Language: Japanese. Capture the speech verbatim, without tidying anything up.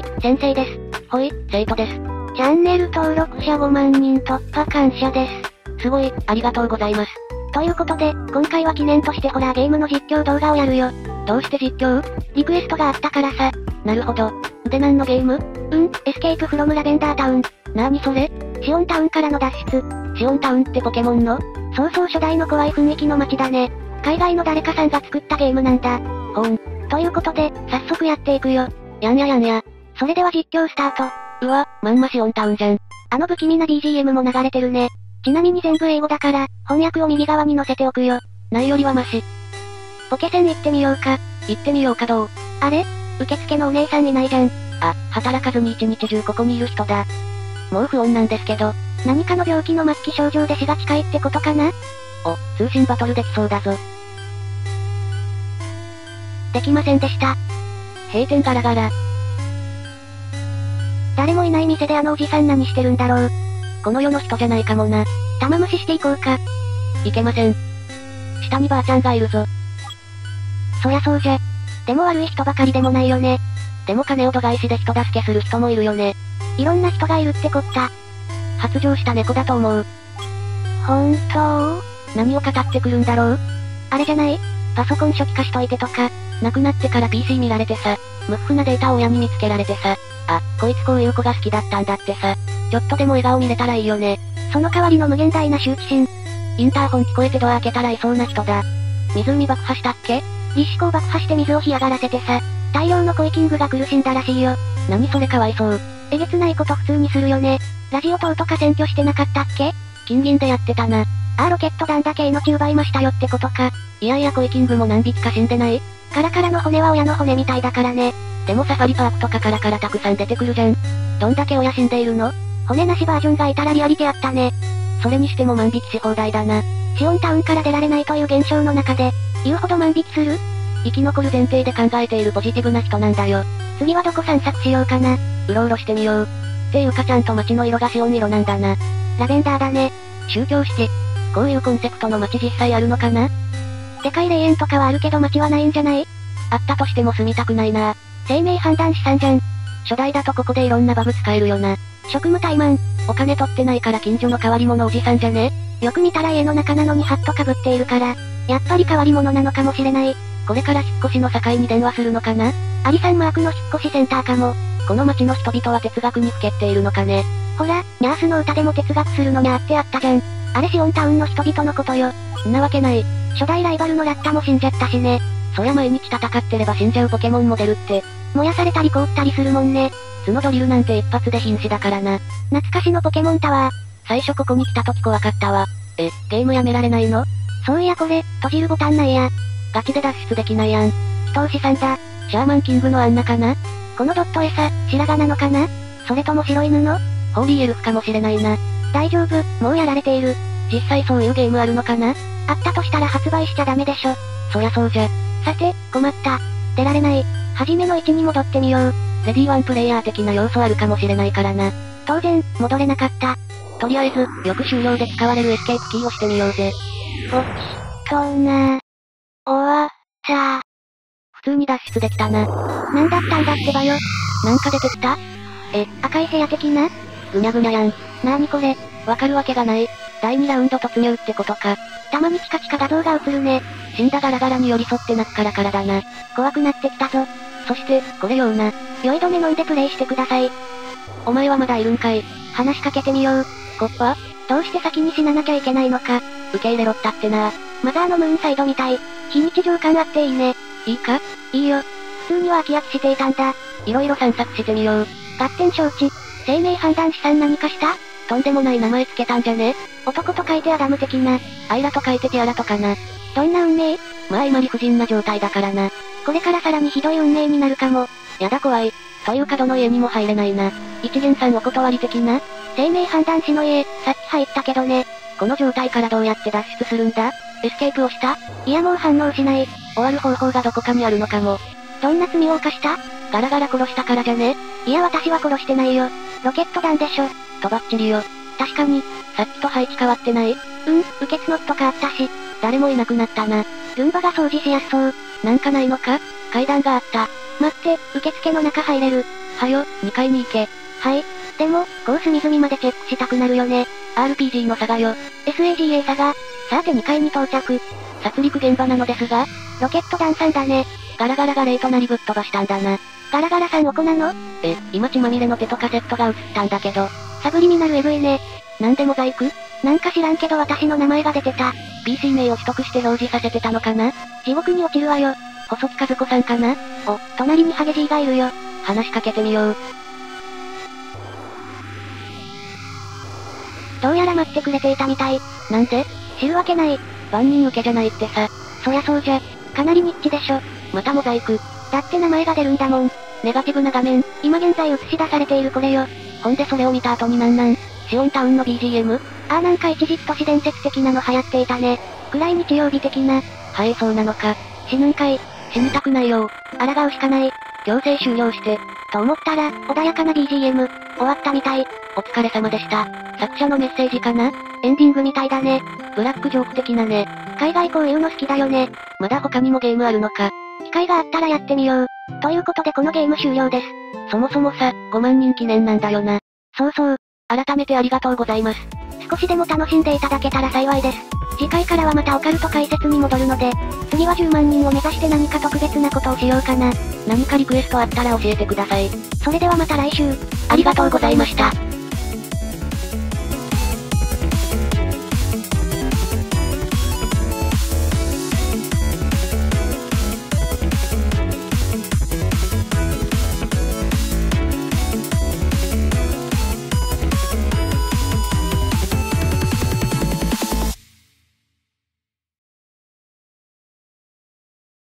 い、先生です。ほい、生徒です。チャンネル登録者ごまんにん突破感謝です。すごい、ありがとうございます。ということで、今回は記念としてホラーゲームの実況動画をやるよ。どうして実況？リクエストがあったからさ。なるほど。で何のゲーム？うん、エスケープフロムラベンダータウン。なーにそれ？シオンタウンからの脱出。シオンタウンってポケモンの？そうそう、初代の怖い雰囲気の街だね。海外の誰かさんが作ったゲームなんだ。ほん。ということで、早速やっていくよ。やんややんや。それでは実況スタート。うわ、まんまシオンタウンじゃん。あの不気味な ビージーエム も流れてるね。ちなみに全部英語だから、翻訳を右側に載せておくよ。ないよりはマシ。ポケセン行ってみようか。行ってみようかどう？あれ？受付のお姉さんいないじゃん。あ、働かずに一日中ここにいる人だ。もう不穏なんですけど。何かの病気の末期症状で死が近いってことかな？お、通信バトルできそうだぞ。できませんでした。閉店ガラガラ。誰もいない店であのおじさん何してるんだろう。この世の人じゃないかもな。玉無視していこうか。いけません。下にばあちゃんがいるぞ。そりゃそうじゃ。でも悪い人ばかりでもないよね。でも金を度外視で人助けする人もいるよね。いろんな人がいるってこった。発情した猫だと思う。本当？何を語ってくるんだろう？あれじゃない？パソコン初期化しといてとか、亡くなってから ピーシー 見られてさ、無夫婦なデータを親に見つけられてさ、あ、こいつこういう子が好きだったんだってさ、ちょっとでも笑顔見れたらいいよね。その代わりの無限大な羞恥心。インターホン聞こえてドア開けたらいそうな人だ。湖爆破したっけ？立志向爆破して水を干上がらせてさ、大量のコイキングが苦しんだらしいよ。何それかわいそう。えげつないこと普通にするよね。ラジオ塔とか占拠してなかったっけ？金銀でやってたな。あーロケット弾だけ命奪いましたよってことか。いやいやコイキングも何匹か死んでない？カラカラの骨は親の骨みたいだからね。でもサファリパークとかカラカラたくさん出てくるじゃん。どんだけ親死んでいるの？骨なしバージョンがいたらリアリティあったね。それにしても万引きし放題だな。シオンタウンから出られないという現象の中で、言うほど万引きする？生き残る前提で考えているポジティブな人なんだよ。次はどこ散策しようかな。うろうろしてみよう。っていうかちゃんと街の色がシオン色なんだな。ラベンダーだね。宗教史。こういうコンセプトの街実際あるのかな？でかい霊園とかはあるけど街はないんじゃない？あったとしても住みたくないな。生命判断資産じゃん。初代だとここでいろんなバグ使えるよな。職務怠慢。お金取ってないから近所の変わり者おじさんじゃね？よく見たら家の中なのにハットかぶっているから、やっぱり変わり者なのかもしれない。これから引っ越しの境に電話するのかな？アリさんマークの引っ越しセンターかも。この街の人々は哲学にふけっているのかね。ほら、ニャースの歌でも哲学するのにゃーってあったじゃん。あれシオンタウンの人々のことよ。んなわけない。初代ライバルのラッタも死んじゃったしね。そりゃ毎日戦ってれば死んじゃうポケモンも出るって。燃やされたり凍ったりするもんね。角ドリルなんて一発で瀕死だからな。懐かしのポケモンタワー。最初ここに来た時怖かったわ。え、ゲームやめられないの？そういやこれ、閉じるボタンないや。ガチで脱出できないやん。人押しさんだ。シャーマンキングのあんなかな？このドット餌、白髪なのかな？それとも白犬の？ホーリーエルフかもしれないな。大丈夫、もうやられている。実際そういうゲームあるのかな？あったとしたら発売しちゃダメでしょ。そりゃそうじゃ。さて、困った。出られない。はじめの位置に戻ってみよう。レディーワンプレイヤー的な要素あるかもしれないからな。当然、戻れなかった。とりあえず、よく終了で使われるエスケープキーをしてみようぜ。おっとなー。終わった。普通に脱出できたな。なんだったんだってばよ。なんか出てきた？え、赤い部屋的な？ぐにゃぐにゃやん。なーにこれ？わかるわけがない。だいにラウンド突入ってことか。たまにチカチカ画像が映るね。死んだガラガラに寄り添って泣くからからだな。怖くなってきたぞ。そして、これような。酔い止め飲んでプレイしてください。お前はまだいるんかい。話しかけてみよう。こっぱ？どうして先に死ななきゃいけないのか。受け入れろったってな。マザーのムーンサイドみたい。非日常感あっていいね。いいか？いいよ。普通には飽き飽きしていたんだ。いろいろ散策してみよう。合点承知。生命判断資産何かした？とんでもない名前つけたんじゃね？男と書いてアダム的な。アイラと書いてティアラとかな。どんな運命？まあ今理不尽な状態だからな。これからさらにひどい運命になるかも。やだ怖い。というかどの家にも入れないな。一元さんお断り的な？生命判断士の家、さっき入ったけどね。この状態からどうやって脱出するんだ？エスケープをした？いやもう反応しない。終わる方法がどこかにあるのかも。どんな罪を犯した？ガラガラ殺したからじゃね？いや私は殺してないよ。ロケット弾でしょ。とばっちりよ。確かに、さっきと配置変わってない？うん、受けツノとかあったし。誰もいなくなったな。ルンバが掃除しやすそう。なんかないのか？階段があった。待って、受付の中入れる。はよ、にかいに行け。はい。でも、こう隅々までチェックしたくなるよね。アールピージー のサガよ。サガ サガ。さてにかいに到着。殺戮現場なのですが、ロケット弾さんだね。ガラガラがレイトなりぶっ飛ばしたんだな。ガラガラさんお子なの？え、今血まみれの手とカセットが映ったんだけど。サブリミナルエグいね。なんでモザイク？なんか知らんけど私の名前が出てた。ピーシー 名を取得して表示させてたのかな？地獄に落ちるわよ。細木和子さんかな？お、隣にハゲジーがいるよ。話しかけてみよう。どうやら待ってくれていたみたい。なんで？知るわけない。万人受けじゃないってさ。そりゃそうじゃ。かなりニッチでしょ。またモザイク。だって名前が出るんだもん。ネガティブな画面。今現在映し出されているこれよ。ほんでそれを見た後になんなん？シオンタウンの ビージーエム？ ああなんか一時都市伝説的なの流行っていたね。暗い日曜日的な。はい、そうなのか。死ぬんかい。死にたくないよ。抗うしかない。強制終了して。と思ったら、穏やかな ビージーエム。終わったみたい。お疲れ様でした。作者のメッセージかな？エンディングみたいだね。ブラックジョーク的なね。海外こういうの好きだよね。まだ他にもゲームあるのか。機会があったらやってみよう。ということでこのゲーム終了です。そもそもさ、ごまんにん記念なんだよな。そうそう。改めてありがとうございます。少しでも楽しんでいただけたら幸いです。次回からはまたオカルト解説に戻るので、次はじゅうまんにんを目指して何か特別なことをしようかな。何かリクエストあったら教えてください。それではまた来週。ありがとうございました。